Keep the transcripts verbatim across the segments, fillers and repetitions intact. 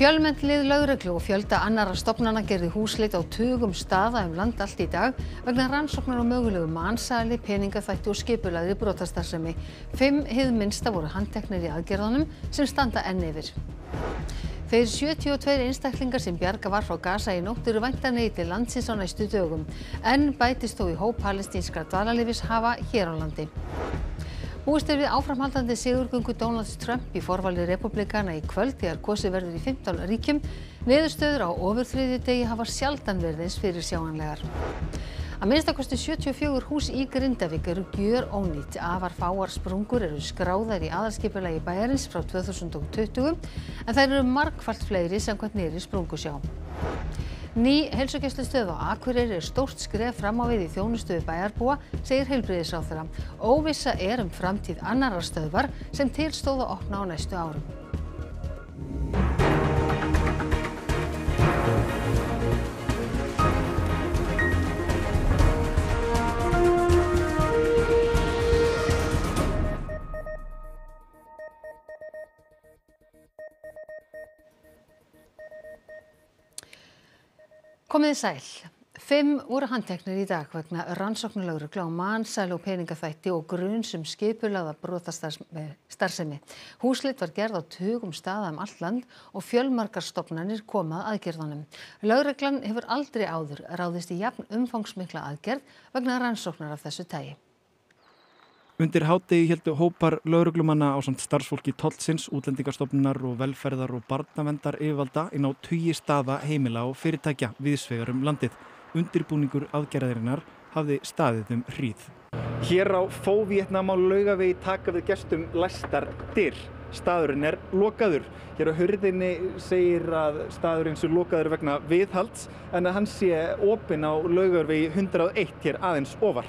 Fjölmennt lið lögreglu og fjölda annarra stofnana gerði húsleit á tugum staða um land allt í dag vegna rannsóknar á mögulegu mansali, peningaþvætti og skipulagðri brotastarfsemi. Fimm hið minnsta voru handteknir í aðgerðunum sem standa enn yfir. Þeir sjötíu og tveir einstaklingar sem bjarga var frá Gaza í nótt eru væntanlegir til landsins á næstu dögum, en bætist þó í hóp palestínskra dvalarleyfishafa hér á landi. Búist er við áframhaldandi sigurgöngu Donald Trump í forvali repúblikana í kvöld þegar kosið verður í fimmtán ríkjum. Niðurstöður á ofurþriðju degi hafa sjaldan verið eins fyrirsjáanlegar. Að minnsta kosti sjötíu og fjögur hús í Grindavík eru gjörónýt. Afar fáar sprungur eru skráðar í aðalskipulagi bæjarins frá tvö þúsund tuttugu, en þær eru margfalt fleiri samkvæmt nýrri sprungusjá. Ný heilsugæslustöð á Akureyri er stórt skref fram á við í þjónustöðu bæjarbúa, segir heilbrigðisráðherra. Óvissa er um framtíð annarrar stöðvar sem til stóð að opna á næstu árum. Komið sæl. Fimm voru handteknir í dag vegna rannsóknarlögreglu á mansali og peningaþvætti og gruns um skipulagða brotastarfsemi. Húsleit var gerð á tugum staða um allt land og fjölmargar stofnanir koma að aðgerðunum. Lögreglan hefur aldrei áður ráðist í jafn umfangsmikla aðgerð vegna rannsóknar af þessu tagi. Undir hádegi héldu hópar lögreglumanna ásamt starfsfólki tollsins, útlendingastofnunar og velferðar og barnaverndar yfirvalda inn á tugi staða heimila og fyrirtækja víðsvegar um landið. Undirbúningur aðgerðarinnar hafði staðið um hríð. Hér á Phở Vietnam á Laugavegi taka við gestum læstar dyr. Staðurinn er lokaður. Hér á hurðinni segir að staðurinn sé lokaður vegna viðhalds en að hann sé opinn á Laugavegi hundrað og eitt hér aðeins ofar.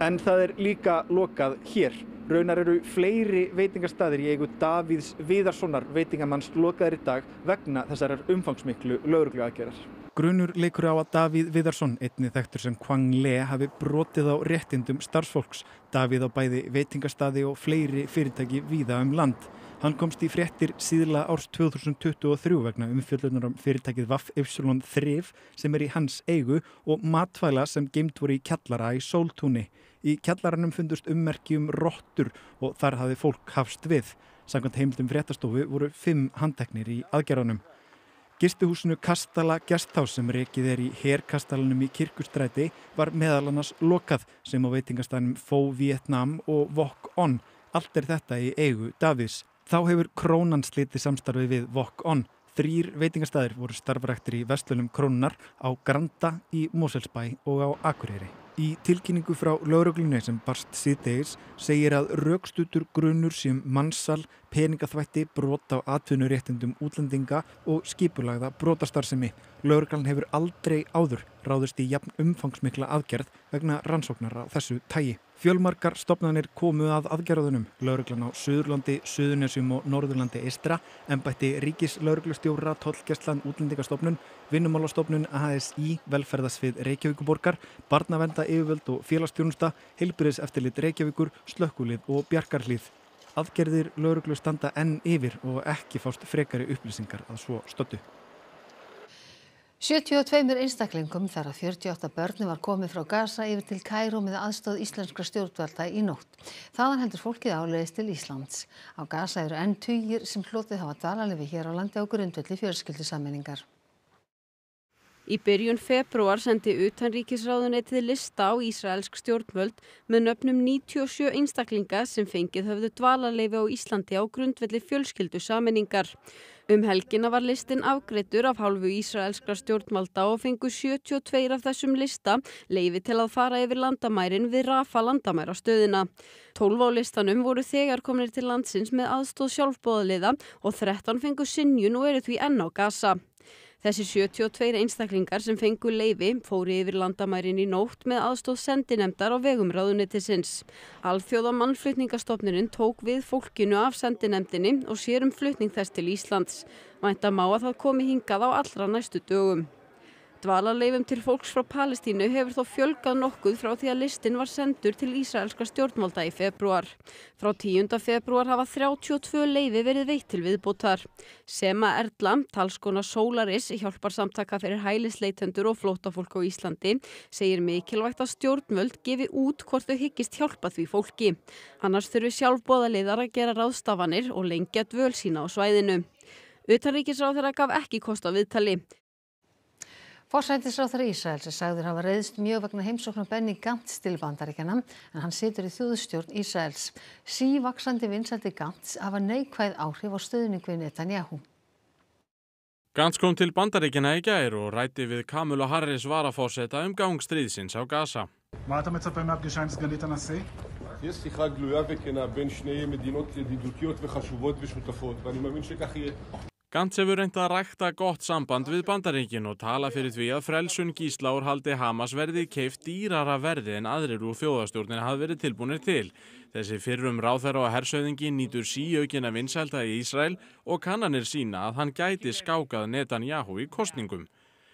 En það er líka lokað hér. Raunar eru fleiri veitingastaðir í eigu Davíðs Viðarssonar veitingamanns lokaðir í dag vegna þessarar umfangsmiklu lögreglu aðgerðar. Grunur leikur á að Davíð Viðarsson, einni þekktur sem Kwang Le, hafi brotið á réttindum starfsfólks. Davíð á bæði veitingastaði og fleiri fyrirtæki víða um land. Hann komst í fréttir síðla árs tvö þúsund tuttugu og þrjú vegna umfjöllunar um fyrirtækið Vaf Y þrjú sem er í hans eigu og matvæla sem geymd voru í kjallara í Sóltúni. Í kjallaranum fundust ummerki um rottur og þar hafði fólk hafst við. Samkvæmt heimildum fréttastofu voru fimm handteknir í aðgerðanum. Gistihúsinu Kastala Gjasthás sem rekið er í herkastalanum í Kirkustræti var meðal annars lokað sem á veitingastaðnum Phở Vietnam og Wok On. Allt er þetta í eigu Davíðs. Þá hefur krónan slitið samstarfi við Wok On. Þrír veitingastaðir voru starfræktir í verslunum Krónunnar á Granda, í Mosfellsbæ og á Akureyri. Í tilkynningu frá lögreglunni sem barst síðdegis segir að rökstuddur grunur sem mansal, peningaþvætti, brot á atvinnuréttindum útlendinga og skipulagða brotastarfsemi. Lögreglan hefur aldrei áður ráðist í jafn umfangsmikla aðgerð vegna rannsóknar á þessu tagi. Fjölmargar stofnanir komu að aðgerðunum. Lögreglan á Suðurlandi, Suðurnesjum og Norðurlandi eystra, embætti ríkis lögreglustjóra, tollgæslan, útlendingastofnun, vinnumálastofnun, A S Í, velferðarsvið Reykjavíkurborgar, barnaverndar yfirvöld og félagsþjónusta, heilbrigðiseftirlit Reykjavíkur, slökkvilið og bjargarhlíð. Aðgerðir lögreglu standa enn yfir og ekki fást frekari upplýsingar að svo stöddu. sjötíu og tveimur einstaklingum þar að fjörutíu og átta börnum var komið frá Gaza yfir til Kaíró með aðstoð íslenskra stjórnvalda í nótt. Þaðan heldur fólkið áleiðis til Íslands. Á Gaza eru enn tugir sem hlotið hafa dvalarleyfi hér á landi á grundvelli fjölskyldusameiningar. Í byrjun febrúar sendi utanríkisráðuneytið lista á ísraelsk stjórnvöld með nöfnum níutíu og sjö einstaklinga sem fengið höfðu dvalarleyfi á Íslandi á grundvelli fjölskyldusameiningar. Um helgina var listin afgreiddur af hálfu ísraelskra stjórnvalda og fengu sjötíu og tveir af þessum lista leyfi til að fara yfir landamærin við Rafa landamærastöðina. tólf á listanum voru þegar komnir til landsins með aðstoð sjálfboðaliða og þrettán fengu synjun og eru því enn á Gaza. Þessi sjötíu og tveir einstaklingar sem fengu leyfi fóru yfir landamærin í nótt með aðstoð sendinemdar á vegum ráðuneytisins. Alþjóða mannflutningastofnunin tók við fólkinu af sendinemdinni og sér um flutning þess til Íslands. Vænta má að það komi hingað á allra næstu dögum. Dvalarleyfum til fólks frá Palestínu hefur þó fjölgað nokkuð frá því að listinn var sendur til ísraelskra stjórnvalda í febrúar. Frá tíunda febrúar hafa þrjátíu og tvö leyfi verið veitt til viðbótar. Sema Erla, talskona Solaris, hjálparsamtaka fyrir hælisleitendur og flóttafólk á Íslandi, segir mikilvægt að stjórnvöld gefi út hvort þau hyggist hjálpa því fólki. Annars þurfi sjálfboðaliðar að gera ráðstafanir og lengja dvöl sína á svæðinu. Utanríkisráðherra gaf ekki kost á viðtali. Forsætisráðherra Ísraels er sagður hafa reiðst mjög vegna heimsóknar Benny Gantz til Bandaríkjanna, en hann situr í þjóðstjórn Ísraels. Sívaxandi vinsældir Gantz hafa neikvæð áhrif á stuðning við Netanyahu. Gantz kom til Bandaríkjanna í gær og ræddi við Kamala Harris varaforseta um gang stríðsins á Gaza. Hvað er þetta með afgjöðsæn sganlít að nasi? Ég sikha glúja vekina ben snei medinot yedidutjot og khashuvot og shutafot og ég maður sér ekki. Gantz hefur reynt að rækta gott samband við Bandaríkin og tala fyrir því að frelsun gísla úr haldi Hamas verði keypt dýrara verði en aðrir úr þjóðastjórnin hafi verið tilbúnir til. Þessi fyrrum ráðherra og hershöfðingi nýtur síaukinna vinsælda í Ísrael og kannanir sína að hann gæti skákað Netanyahu í kosningum.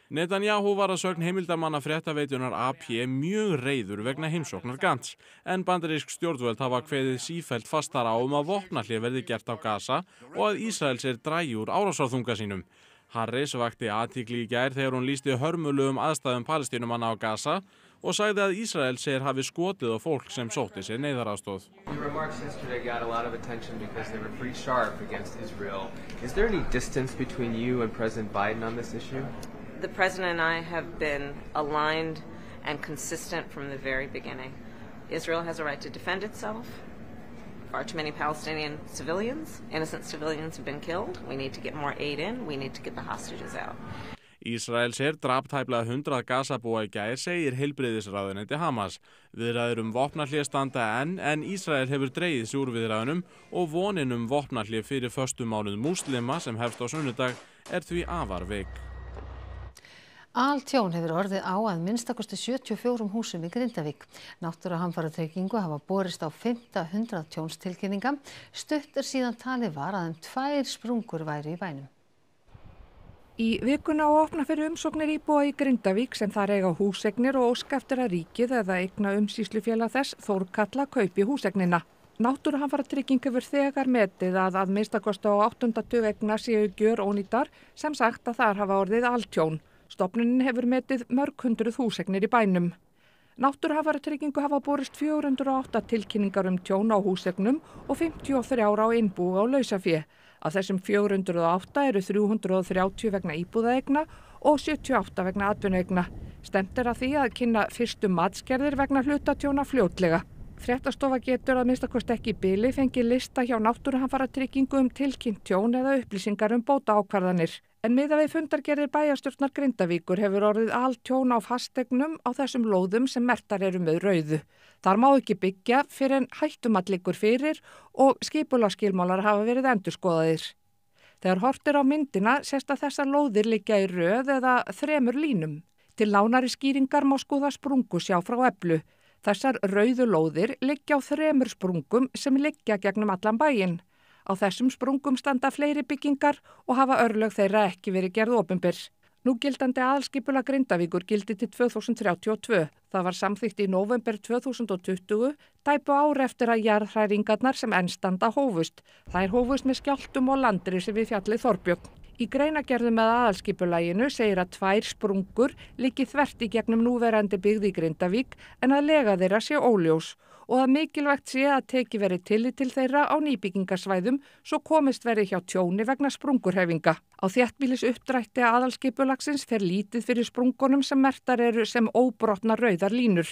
Netanyahu var að sögn heimildamanna fréttaveitunar A P mjög reiður vegna heimsóknar Gantz, en bandarísk stjórnvöld hafa kveðið sífellt fastara á um að vopnahlé verði gert á Gaza og að Ísraels er drægi úr árásarþunga sínum. Harris vakti athygli í gær þegar hún lýsti hörmulegum aðstæðum Palestínumanna á Gaza og sagði að Ísrael segir hafi skotið á fólk sem sótti sér neyðaraðstoð. The president and I have been aligned and consistent from the very beginning. Israel has a right to defend itself. Far too many Palestinian civilians, innocent civilians have been killed. We need to get more aid in. We need to get the hostages out. Ísraels her drap tæplega hundrað Gaza-búa í gær, segir heilbrigðisráðuneyti Hamas. Viðræður um vopnahlé standa enn, en Ísrael hefur dregið sig úr viðræðunum og vonin um vopnahlé fyrir föstu mánuð múslima sem hefst á sunnudag er því afar veik. Allt tjón hefur orðið á að minnstakosti sjötíu og fjögur húsum í Grindavík. Náttúruhamfaratryggingu hafa borist á fimmta hundrað tjónstilkynninga. Stutt er síðan talið var að um tvær sprungur væri í bænum. Í vikuna og opna fyrir umsóknir íbúa í Grindavík sem þar eiga húseignir og óska eftir að ríkið eða eigna umsýslufélag þess Þórkatla kaupi húseignina. Náttúruhamfaratrygging hefur þegar metið að að minnstakosti á áttunda tug eigna séu gjör ónýtar, sem sagt að þar hafa orðið allt tjón. Stofnunin hefur metið mörg hundruð húseignir í bænum. Náttúruhamfaratryggingu hafa borist fjögur hundruð og átta tilkynningar um tjón á húseignum og fimmtíu og þrjú á innbúi og lausafé. Af þessum fjögur hundruð og átta eru þrjú hundruð og þrjátíu vegna íbúðaeigna og sjötíu og átta vegna atvinnueigna. Stefnt er að því að kynna fyrstu matsgerðir vegna hlutatjóna fljótlega. Fréttastofa getur að minnsta kosti ekki í bili fengið lista hjá náttúruhamfaratryggingu um tilkynnt tjón eða upplýsingar um bótaákvarðanir. En miðað við fundargerðir bæjarstjórnar Grindavíkur hefur orðið allt tjón á fasteignum á þessum lóðum sem mertar eru með rauðu. Þar má ekki byggja fyrir en hættumat liggur fyrir og skipulagsskilmálar hafa verið endurskoðaðir. Þegar horft er á myndina sést að þessar lóðir liggja í röð eða þremur línum. Til nánari skýringar má skoða sprungu sjá frá Eflu. Þessar rauðu lóðir liggja á þremur sprungum sem liggja gegnum allan bæinn. Á þessum sprungum standa fleiri byggingar og hafa örlög þeirra ekki verið gerð opinber. Nú gildandi aðalskipula Grindavíkur gildi til tvö þúsund þrjátíu og tvö. Það var samþykkt í nóvember tvö þúsund tuttugu, tæpu ár eftir að jarðhræringarnar sem enn standa hófust. Þær hófust með skjálftum og landrisi við fjallið Þorbjörn. Í greinagerðum með aðalskipulaginu segir að tvær sprungur liggi þvert í gegnum núverandi byggð í Grindavík en að lega þeirra sé óljós. Og að mikilvægt sé að teki verið tillit til þeirra á nýbyggingarsvæðum svo komist verið hjá tjóni vegna sprungurhefinga. Á þéttbýlis uppdrætti aðalskipulagsins fer lítið fyrir sprungunum sem mertar eru sem óbrotna rauðar línur.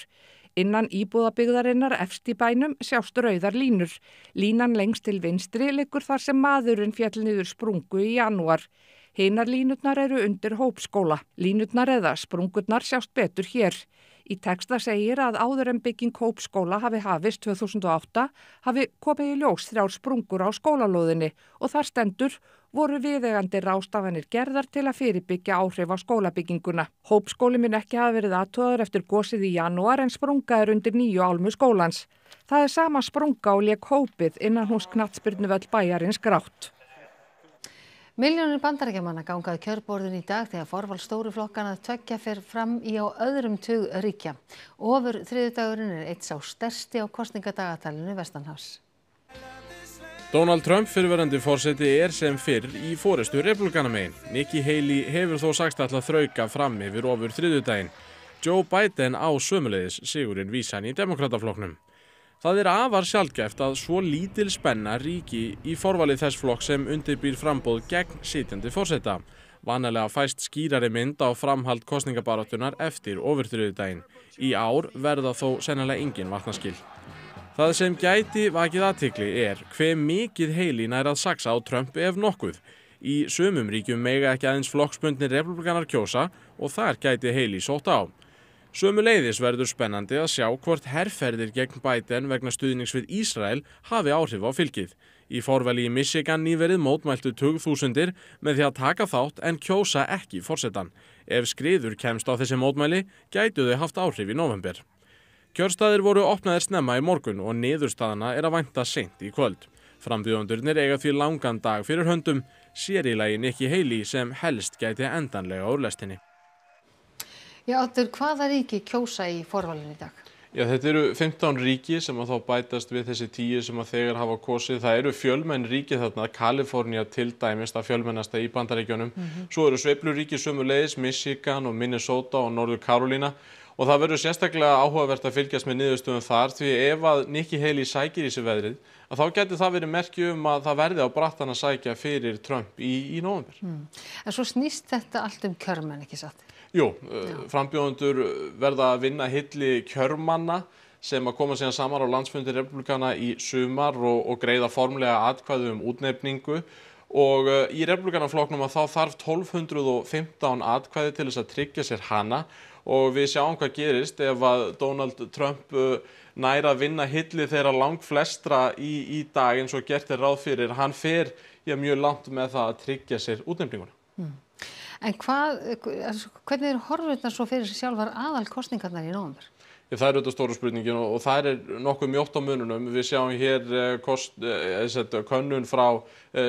Innan íbúðabyggðarinnar efst í bænum sjást rauðar línur. Línan lengst til vinstri liggur þar sem maðurinn féll niður sprungu í janúar. Hinar línurnar eru undir hópskóla. Línurnar eða sprungurnar sjást betur hér. Í texta segir að áður en bygging Kópaskóla hafi hafist tvö þúsund og átta hafi komið í ljós þrjár sprungur á skólalóðinni og þar stendur voru viðeigandi ráðstafanir gerðar til að fyrirbyggja áhrif á skólabygginguna. Hópskóli mun ekki hafa verið aðtogaður eftir gosið í janúar en sprunga er undir nýju álmu skólans. Það er sama sprunga og lék hópið innan hús knattspyrnuvöll bæjarins grátt. Milljónir bandaríkjamanna gangaði kjörborðin í dag þegar forval stóru flokkana tveggja fer fram í á öðrum tug ríkja. Ofur þriðjudagurinn er eitt sá stærsti á kosningadagatalinu vestanhafs. Donald Trump fyrrverandi forseti er sem fyrr í forystu repúblikana megin. Nikki Haley hefur þó sagt ætla þrauka fram yfir ofur þriðjudaginn. Joe Biden á sömuleiðis sigurinn vísan í demókrataflokknum. Það er afar sjaldgæft að svo lítil spenna ríki í forvali þess flokk sem undirbýr framboð gegn sitjandi forseta. Vanalega fæst skýrari mynd á framhald kosningabaráttunar eftir ofurþriðjudaginn. Í ár verða þó sennilega engin vatnaskil. Það sem gæti vakið athygli er hve mikið Haley nær að saxa á Trump ef nokkuð. Í sumum ríkjum mega ekki aðeins flokksbundnir repúblikanar kjósa og þar gæti Haley sótt á. Sömuleiðis verður spennandi að sjá hvort herrferðir gegn Biden vegna stuðnings við Ísrael hafi áhrif á fylgið. Í forvali í Michigan nýverið mótmæltu tugþúsundir með því að taka þátt en kjósa ekki forsetan. Ef skriður kemst á þessi mótmæli gætu þau haft áhrif í nóvember. Kjörstaðir voru opnaðir snemma í morgun og niðurstaðana er að vænta seint í kvöld. Frambjóðendurnir eiga því langan dag fyrir höndum, sér í lagi Nikki Haley sem helst gæti endanlega úr lestinni. Já, Oddur, hvaða ríki kjósa í forvalinu í dag? Já, þetta eru fimmtán ríki sem að þá bætast við þessi tíu sem að þegar hafa kosið. Það eru fjölmenn ríki þarna, Kalifornía til dæmis, það fjölmennasta í bandaríkjunum. Mm -hmm. Svo eru sveifluríki sömuleiðis, Michigan og Minnesota og Norður Karólína. Og það verður sérstaklega áhugavert að fylgjast með niðurstöðum þar því ef að Nikki Haley sækir í sig veðrið að þá gæti það verið merki um að það verði á brattan að sækja fyrir Trump í, í nóvember. Mm. En svo snýst þetta allt um kjörmenn, ekki satt? Jú, uh, frambjóðendur verða að vinna hilli kjörmanna sem að koma síðan saman á landsfundi repúblikana í sumar og, og greiða formlega atkvæði um útnefningu. Og í repúblikanaflokknum að þá þarf tólf hundruð og fimmtán atkvæði til þess að tryggja sér hana og við sjáum hvað gerist ef að Donald Trump nær að vinna hilli þeirra langflestra í, í dag eins og gert er ráð fyrir. Hann fer ja, mjög langt með það að tryggja sér útnefninguna. Mm. En hvað, hvernig eru horfurnar svo fyrir sig sjálfar aðal kosningarnar í nóvember? Það er auðvitað stóra spurningin og það er nokkuð mjótt á mununum. Við sjáum hér kost, eða, könnun frá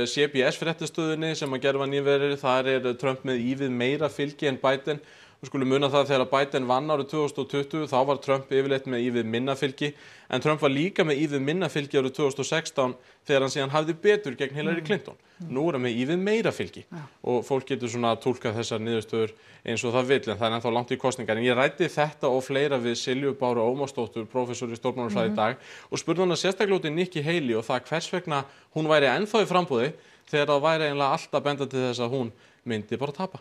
C B S fréttastöðinni sem að gerfa nýverið. Þar er Trump með ívið meira fylgi en Biden. Við skulum muna það þegar Biden vann árið tvö þúsund og tuttugu, þá var Trump yfirleitt með ívið minna fylgi. En Trump var líka með ívið minna fylgi árið tvö þúsund og sextán þegar hann síðan hafði betur gegn Hillary Clinton. Nú er hann með ívið meira fylgi og fólk getur svona að túlka þessar niðurstöður eins og það vill, en það er ennþá langt í kosningar. En ég ræddi þetta og fleira við Silju Bárá Ómarsdóttur, prófessor í stjórnmálafræði í dag, og spurði hana sérstaklega út í Nikki Haley og það hvers vegna hún væri ennþá í framboði þegar það væri eiginlega alltaf benda til þess að hún myndi bara tapa.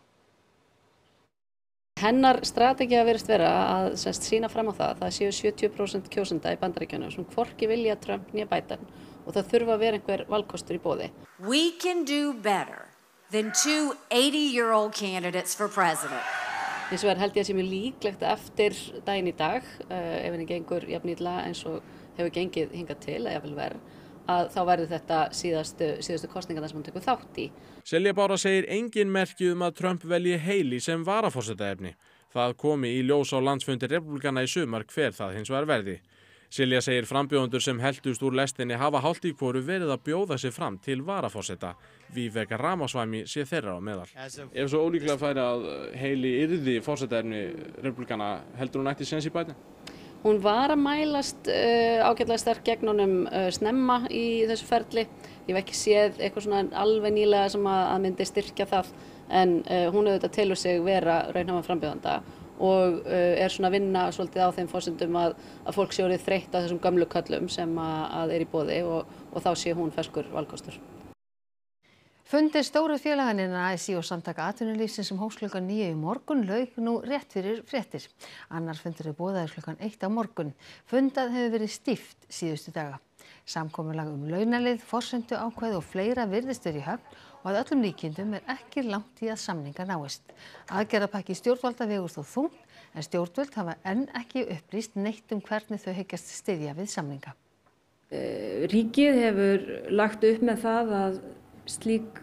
Hennar strategið að verist vera að semst, sína fram á það, það séu sjötíu prósent kjósenda í bandaríkjunum sem hvorki vilja Trump né Biden og það þurfa að vera einhver valkostur í boði. We can do better than two eighty-year-old candidates for president. Þess vegar held ég að sé mjög líklegt eftir daginn í dag, uh, ef henni gengur jafn illa eins og hefur gengið hingað til, að jafnvel verð, að þá verður þetta síðastu, síðastu kosningarnar sem hann tekur þátt í. Silja Bárá segir engin merki um að Trump velji Haley sem varaforsetaefni. Það komi í ljós á landsfundi repúblikana í sumar hver það hins vegar verði. Silja segir frambjóðendur sem heldust úr lestinni hafa hálft í hvoru verið að bjóða sig fram til varaforseta. Vivek Ramaswamy sé þeirra á meðal. Ef svo ólíklega færi að Haley yrði forsetaefni repúblikana, heldur hún ætti séns í Biden? Hún var að mælast uh, ágætlega sterk gegn honum uh, snemma í þessu ferli. Ég hef ekki séð eitthvað svona alveg nýlega sem að, að myndi styrkja það, en uh, hún auðvitað telur sig vera raunhæfan frambjóðanda og uh, er svona að vinna svolítið á þeim forsendum að, að fólk sé orðið þreytt á þessum gömlu köllum sem að, að er í boði og, og þá sé hún ferskur valkostur. Fundir stóru félaganina A S Í og samtaka atvinnulífsins sem hófst klukkan níu í morgun lauk nú rétt fyrir fréttir. Annar fundur er boðaður klukkan eitt á morgun. Fundað hefur verið stíft síðustu daga. Samkomulag um launalið, forsendu ákvæði og fleira virðist er í höfn og að öllum líkindum er ekki langt í að samninga náist. Aðgerðarpakki stjórnvalda vegur þó þungt, en stjórnvöld hafa enn ekki upplýst neitt um hvernig þau hyggjast styðja við samninga. Ríkið hefur lagt upp með það að slík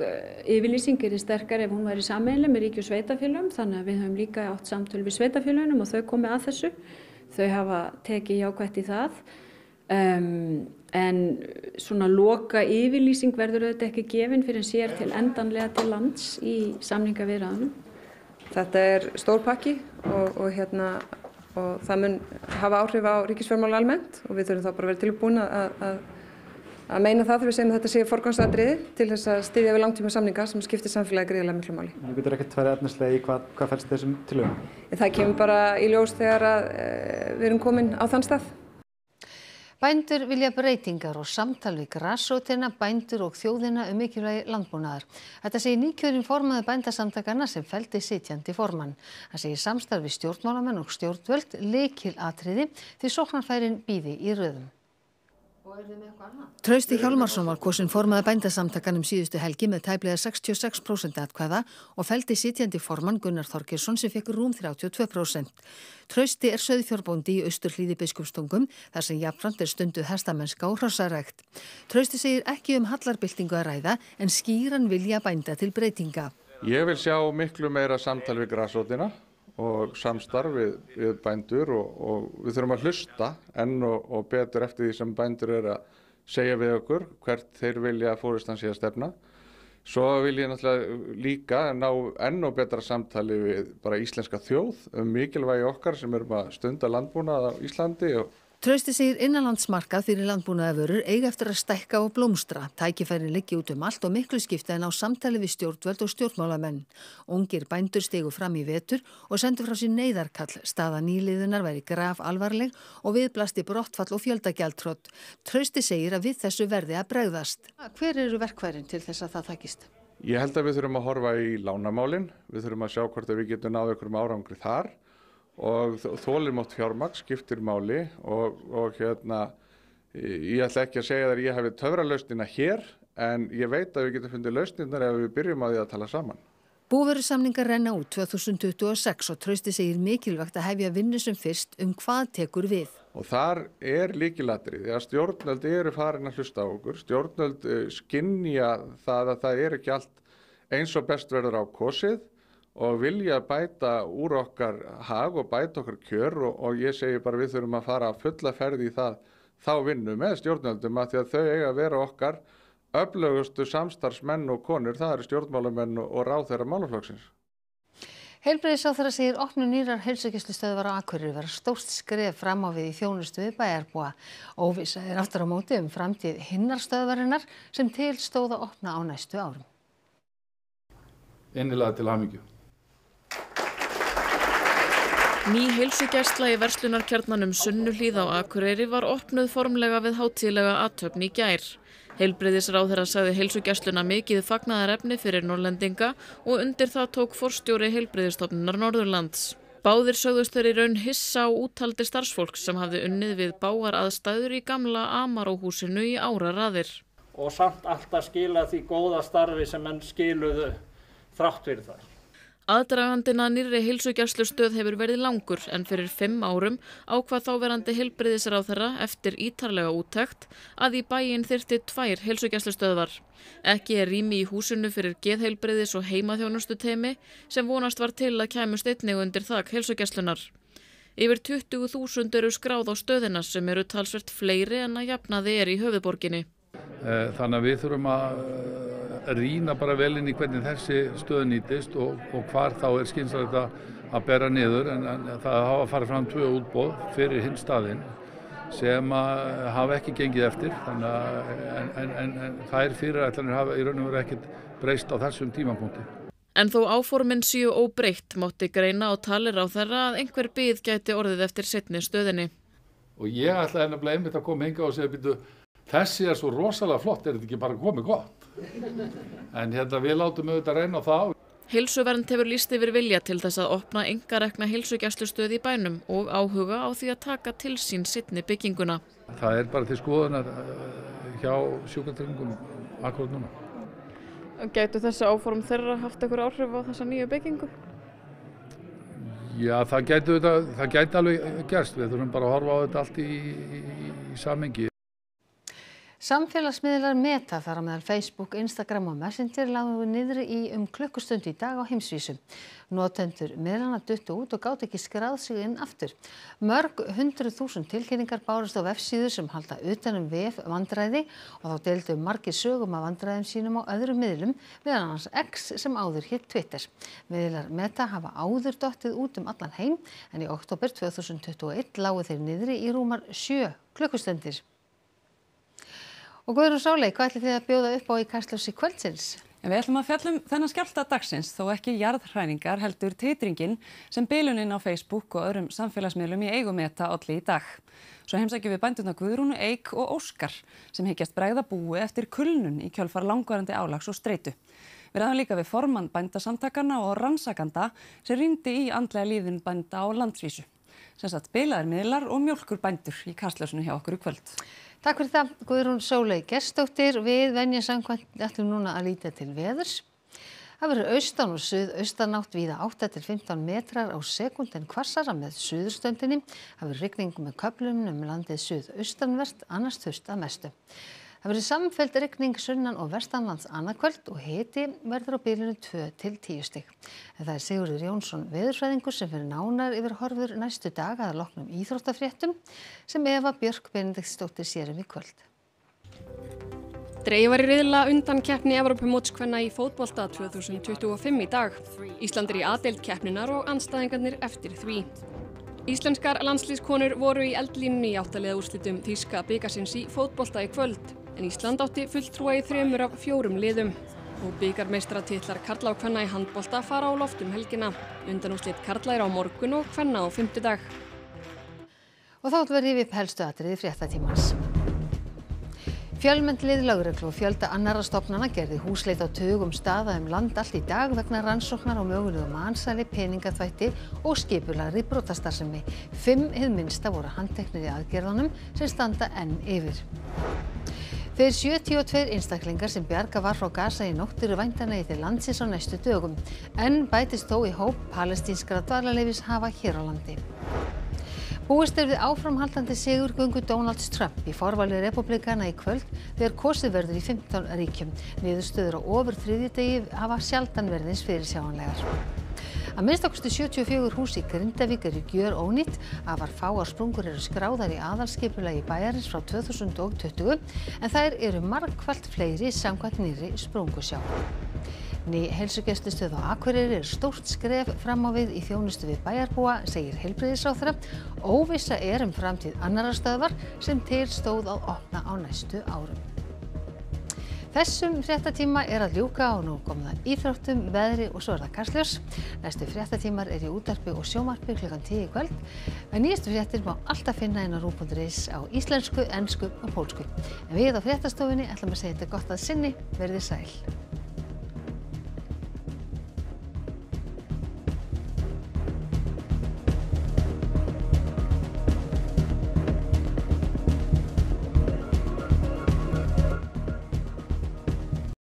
yfirlýsing er sterkari ef hún væri sameiginleg með ríki og sveitarfélögum, þannig að við höfum líka átt samtöl við sveitarfélögunum og þau komi að þessu. Þau hafa tekið jákvætt í það. Um, en svona loka yfirlýsing verður auðvitað ekki gefin fyrir en sér til endanlega til lands í samningaviðræðunum. Þetta er stór pakki og, og, hérna, og það mun hafa áhrif á ríkisfjármál almennt og við þurfum þá bara að vera tilbúin að, að, að meina það þegar við segjum að þetta sé forgangsatriði til þess að styðja við langtíma samninga sem skiptir samfélagið gríðarlega miklu máli. Það getur ekkert farið efnislega í hvað, hvað felst þessum tillögum? Það kemur bara í ljós þegar að, e, við erum komin á þann stað. Bændur vilja breytingar og samtal við grasrótina, bændur og þjóðina um mikilvægi landbúnaðar. Þetta segir nýkjörinn formaður bændasamtakanna sem felldi sitjandi formann. Það segir samstarf við stjórnmálamenn og stjórnvöld lykilatriði því sóknarfærin bíði í röðum. Trausti Hjálmarsson var kosinn formaður bændasamtakanum síðustu helgi með tæplega sextíu og sex prósent atkvæða og felldi sitjandi formann Gunnar Þorgerðsson sem fékk rúm þrjátíu og tvö prósent. Trausti er sauðfjárbóndi í austurhlíði biskupstungum þar sem jafnframt er stunduð hestamennska og hrossarækt. Trausti segir ekki um hallarbyltingu að ræða en skýran vilja bænda til breytinga. Ég vil sjá miklu meira samtal við grasrótina og samstarf við, við bændur og, og við þurfum að hlusta enn og, og betur eftir því sem bændur er að segja við okkur hvert þeir vilja að fórustan sé að stefna. Svo vil ég náttúrulega líka ná enn og betra samtali við bara íslenska þjóð um mikilvægi okkar sem erum að stunda landbúnað á Íslandi. Og Trausti segir innanlandsmarkað fyrir landbúnaðarvörur eiga eftir að stækka og blómstra. Tækifærin liggi út um allt og miklu skipta en á samtali við stjórnvöld og stjórnmálamenn. Ungir bændur stigu fram í vetur og sendu frá sér neyðarkall. Staða nýliðunar væri graf alvarleg og við blasti brottfall og fjöldagjaldþrot. Trausti segir að við þessu verði að bregðast. Hver eru verkfærin til þess að það takist? Ég held að við þurfum að horfa í lánamálin. Við þurfum að sjá hvort að við getum náð einhverjum árangri þar. Og þolinmótt fjármagn skiptir máli og, og hérna, ég ætla ekki að segja þér að ég hafi töfralausnina hér, en ég veit að við getum fundið lausnirnar ef við byrjum að því að tala saman. Búvörusamningar renna út tvö þúsund tuttugu og sex og Trausti segir mikilvægt að hefja vinnu sem fyrst um hvað tekur við. Og þar er lykilatriði að stjórnvöld eru farin að hlusta á okkur, stjórnvöld skynja það að það er ekki allt eins og best verður á kosið, og vilja bæta úr okkar hag og bæta okkar kjör og, og ég segi bara við þurfum að fara að fulla ferði í það þá vinnu með stjórnvöldum að því að þau eiga að vera okkar öflugustu samstarfsmenn og konur, það eru stjórnmálamenn og ráðherra málaflokksins. Heilbrigðisráðherra segir opnun nýrrar heilsugæslustöðvar á Akureyri vera stórt skref fram á við í þjónustu við bæjarbúa. Óvissa er aftur á móti um framtíð hinnar stöðvarinnar sem til stóð að opna á næstu árum. Innilega til hamingju. Ný heilsugæsla í verslunarkjarnanum Sunnuhlíð á Akureyri var opnuð formlega við hátíðlega athöfn í gær. Heilbrigðisráðherra sagði heilsugæsluna mikið fagnaðarefni fyrir Norðlendinga og undir það tók forstjóri Heilbrigðisstofnunar Norðurlands. Báðir sögðust þeir í raun hissa og úttaldi starfsfólks sem hafði unnið við bágar aðstæður í gamla Amaró-húsinu í áraraðir. Og samt alltaf skila því góða starfi sem menn skiluðu þrátt fyrir það. Aðdragandinn að nýrri heilsugæslustöð hefur verið langur en fyrir fimm árum ákvað þáverandi heilbrigðisráðherra eftir ítarlega úttekt að í bæinn þyrfti tvær heilsugæslustöðvar. Ekki er rými í húsinu fyrir geðheilbrigðis og heimaþjónustuteymi sem vonast var til að kæmust einnig undir þak heilsugæslunar. Yfir tuttugu þúsund eru skráð á stöðina sem eru talsvert fleiri en að jafnaði er í höfuðborginni. Þannig að við þurfum að rýna bara vel inn í hvernig þessi stöð nýtist og, og hvar þá er skynsamlegt að bera niður en, en það hafa farið fram tvö útboð fyrir hinn staðinn sem hafa ekki gengið eftir þannig að en, en, en, en þær fyrirætlanir hafa í raun og veru ekkert breyst á þessum tímapunkti. En þó áformin séu óbreytt mátti greina og talir á þeirra að einhver bið gæti orðið eftir seinni stöðinni. Og ég ætlaði nefnilega einmitt að koma hingað og segja bíddu þessi er svo rosalega flott, er þetta ekki bara komið gott? En hérna við látum auðvitað reyna á það. Heilsuvernd hefur lýst yfir vilja til þess að opna einkarekna heilsugæslustöð í bænum og áhuga á því að taka til sín seinni bygginguna. Það er bara til skoðunar hjá sjúkratryggingum akkúrat núna. Gætu þessi áform þeirra haft einhver áhrif á þessa nýju byggingu? Já, það gæti auðvitað, það gæti alveg gerst. Við þurfum bara að horfa á þetta allt í, í, í samhengi. Samfélagsmiðlar Meta þar á meðal Facebook, Instagram og Messenger lágu niðri í um klukkustund í dag á heimsvísu. Notendur miðlanna duttu út og gátu ekki skráð sig inn aftur. Mörg hundruð þúsund tilkynningar bárust á vefsíður sem halda utanum vef vandræði og þá deildu margir sögum af vandræðum sínum á öðrum miðlum, meðal annars X sem áður hét Twitter. Miðlar Meta hafa áður dottið út um allan heim en í október tvö þúsund tuttugu og eitt lágu þeir niðri í rúmar sjö klukkustundir. Og Guðrún Sóley, hvað ætlið þið að bjóða upp á í Kastljósi kvöldsins? En við ætlum að fjallum þennan skjálfta dagsins, þó ekki jarðhræringar heldur titringin sem bilunin á Facebook og öðrum samfélagsmiðlum í eigu Meta olli í dag. Svo heimsækjum við bændurna Guðrúnu, Eik og Óskar sem hyggjast bregða búi eftir kulnun í kjölfar langvarandi álags og streitu. Við ræðum líka við formann bændasamtakanna og rannsakanda sem rýndi í andlega líðun bænda á landsvísu. Sem sagt bilaðir miðlar og mjólkurbændur í Kastljósinu hjá okkur í kvöld. Takk fyrir það, Guðrún Sóley Gestsdóttir. Við venja samkvæmt ætlum núna að líta til veðurs. Það verður austan og suðaustanátt víða átta til fimmtán metrar á sekúnd en hvassara með suðurstöndinni. Það verður rigning með köflum um landið suðaustanvert, annars þurrt að mestu. Það verður samfelld rigning sunnan og vestanlands annaðkvöld og hiti verður á bilinu tvö til tíu stig. En það er Sigurður Jónsson veðurfræðingur sem fer nánar yfir horfur næstu daga að loknum íþróttafréttum sem Eva Björk Benediktsdóttir sér um í kvöld. Dregið var í riðla undan keppni Evrópumótskvenna í fótbolta tvö þúsund tuttugu og fimm í dag. Ísland er í A-deild keppninar og andstæðingarnir eftir því. Íslenskar landslíðskonur voru í eldlínunni í áttaliða úrslitum þýska bikarsins í fótbolta í kvöld, en Ísland átti fulltrúa í þremur af fjórum liðum. Og bikarmeistaratitlar karla og kvenna í handbolta fara á loft um helgina. Undanúrslit karla er á morgun og kvenna á fimmtudag. Og þá verðum við helstu atriði fréttatímans. Fjölmenntlið lögreglu og fjölda annarra stofnana gerði húsleit á tugum staða um land allt í dag vegna rannsóknar á mögulegu mansali, peningaþvætti og skipulagðri brotastarfsemi. Fimm hið minnsta voru handteknir í aðgerðunum sem standa enn yfir. Þeir sjötíu og tveir einstaklingar sem bjarga var frá Gaza í nótt eru væntanlegir til landsins á næstu dögum, en bætist þó í hóp palestínskra dvalarleyfishafa hér á landi. Búist er við áframhaldandi sigurgöngu Donald Trump í forvali repúblikana í kvöld þegar kosið verður í fimmtán ríkjum. Niðurstöður á ofur þriðjudegi hafa sjaldan verið eins fyrirsjáanlegar. Að minnst okkstu sjötíu og fjögur hús í Grindavík eru gjörónýt, afar fáar sprungur eru skráðar í aðalskipulagi bæjarins frá tvö þúsund tuttugu, en þær eru margfalt fleiri samkvæmt nýrri sprungusjá. Ný heilsugæslustöð á Akureyri er stórt skref fram á við í þjónustu við bæjarbúa, segir heilbrigðisráðherra. Óvissa er um framtíð annarra stöðvar sem til stóð að opna á næstu árum. Þessum fréttatíma er að ljúka og nú komum það íþróttum, veðri og svo er það Kastljós. Næstu fréttatímar er í útvarpi og sjómarpi klukkan tíu í kvöld. En nýjastu fréttir má alltaf finna inn á rúv punktur is á íslensku, ensku og pólsku. En við á fréttastofunni ætlum að segja þetta gott að sinni, verði sæl.